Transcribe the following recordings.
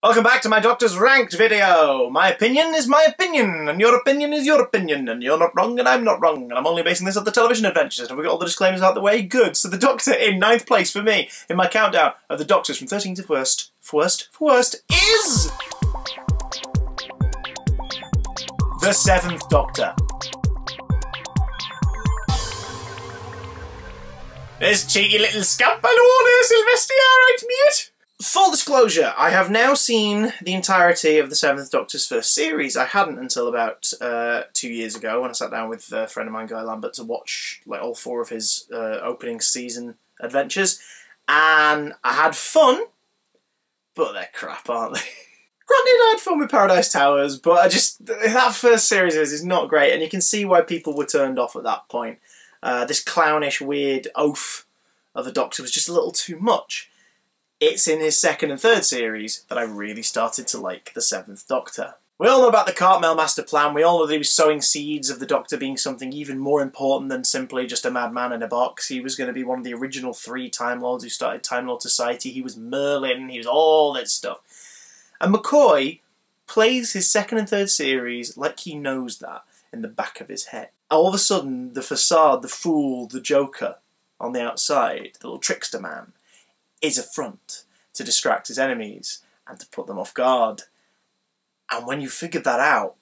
Welcome back to my Doctor's Ranked video! My opinion is my opinion, and your opinion is your opinion, and you're not wrong and I'm not wrong, and I'm only basing this on the television adventures, and we got all the disclaimers out the way, good. So the Doctor in 9th place for me, in my countdown of the Doctors from 13th to worst, is... the 7th Doctor. This cheeky little scamp, hello there, Sylvester, alright, mate? Full disclosure, I have now seen the entirety of the 7th Doctor's first series. I hadn't until about 2 years ago when I sat down with a friend of mine, Guy Lambert, to watch like all four of his opening season adventures. And I had fun, but they're crap, aren't they? Granted, I had fun with Paradise Towers, but I just... that first series is not great, and you can see why people were turned off at that point. This clownish, weird oaf of the Doctor was just a little too much. It's in his second and third series that I really started to like the 7th Doctor. We all know about the Cartmel Master Plan, we all know that he was sowing seeds of the Doctor being something even more important than simply just a madman in a box. He was going to be one of the original 3 Time Lords who started Time Lord Society, he was Merlin, he was all that stuff. And McCoy plays his second and third series like he knows that in the back of his head. All of a sudden, the facade, the fool, the joker on the outside, the little trickster man, is a front to distract his enemies and to put them off guard. And when you figure that out,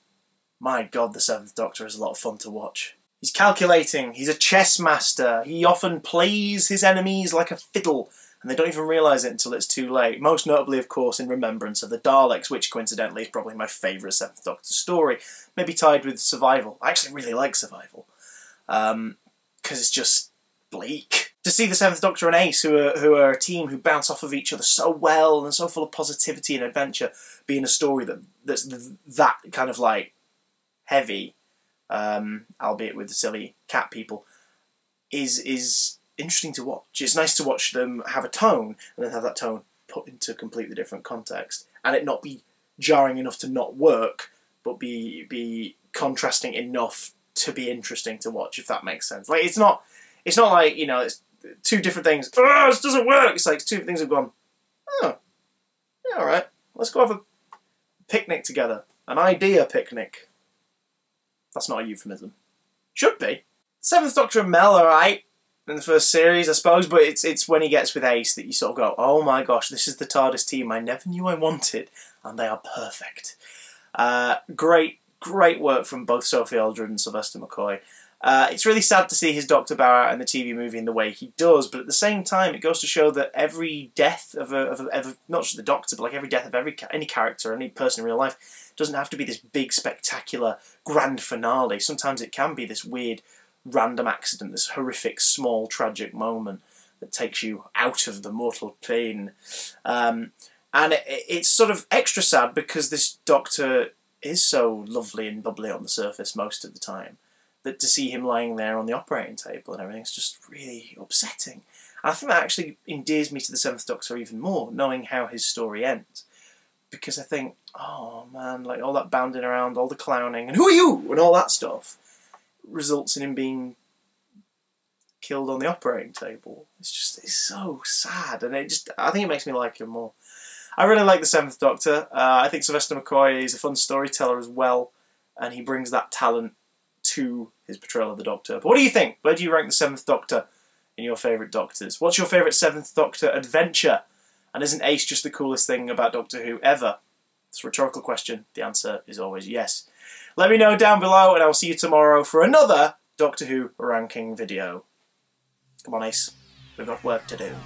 my God, the 7th Doctor is a lot of fun to watch. He's calculating, he's a chess master, he often plays his enemies like a fiddle, and they don't even realise it until it's too late. Most notably, of course, in Remembrance of the Daleks, which, coincidentally, is probably my favourite 7th Doctor story. Maybe tied with Survival. I actually really like Survival, because it's just bleak. To see the 7th Doctor and Ace, who are a team who bounce off of each other so well and so full of positivity and adventure, being a story that's that kind of like heavy, albeit with the silly cat people, is interesting to watch. It's nice to watch them have a tone and then have that tone put into a completely different context, and it not be jarring enough to not work, but be contrasting enough to be interesting to watch. If that makes sense, like it's not like, you know, it's two different things. Oh, this doesn't work. It's like two things have gone, oh, yeah, all right. Let's go have a picnic together. An idea picnic. That's not a euphemism. Should be. 7th Doctor and Mel, all right, in the first series, I suppose, but it's when he gets with Ace that you sort of go, oh my gosh, this is the TARDIS team I never knew I wanted, and they are perfect. Great work from both Sophie Aldred and Sylvester McCoy. It's really sad to see his Doctor bow out in the TV movie in the way he does, but at the same time, it goes to show that every death of not just the Doctor, but like every death of any character, any person in real life, doesn't have to be this big, spectacular, grand finale. Sometimes it can be this weird, random accident, this horrific, small, tragic moment that takes you out of the mortal plane. And it's sort of extra sad because this Doctor is so lovely and bubbly on the surface most of the time. That to see him lying there on the operating table and everything's just really upsetting. I think that actually endears me to the 7th Doctor even more, knowing how his story ends. Because I think, oh man, like all that bounding around, all the clowning, and who are you? And all that stuff results in him being killed on the operating table. It's just, it's so sad, and it just, I think it makes me like him more. I really like the 7th Doctor. I think Sylvester McCoy is a fun storyteller as well, and he brings that talent to his portrayal of the Doctor. But what do you think? Where do you rank the 7th Doctor in your favourite Doctors? What's your favourite 7th Doctor adventure? And isn't Ace just the coolest thing about Doctor Who ever? It's a rhetorical question. The answer is always yes. Let me know down below, and I'll see you tomorrow for another Doctor Who ranking video. Come on, Ace. We've got work to do.